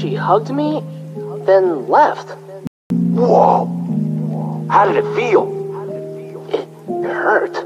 She hugged me, then left. Whoa! How did it feel? It hurt.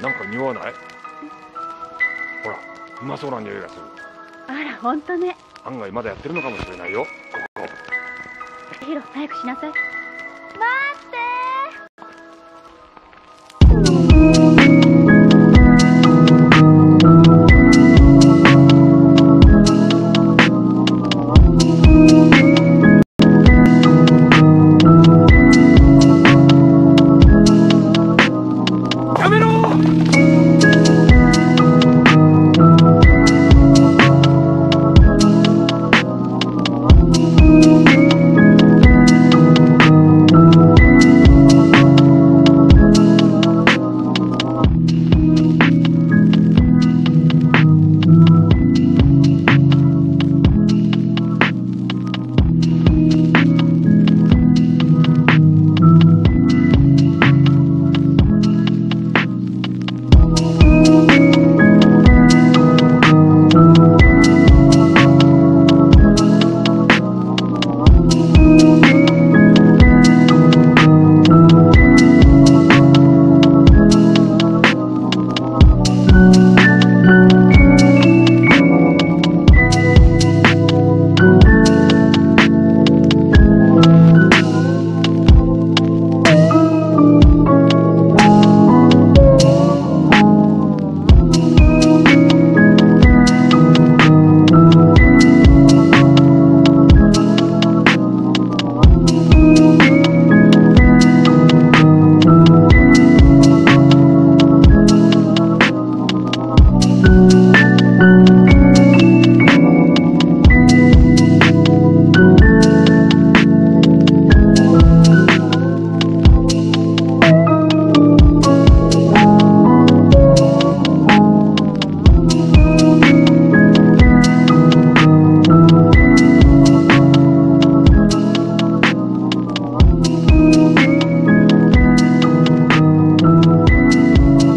なんか匂わない？ほら、うまそうな匂いがする。あら、ほんとね。案外まだやってるのかもしれないよ、ここ。ヒロ、早くしなさい。